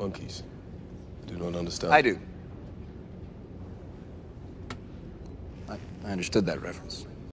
monkeys. Do not understand. I do. I understood that reference.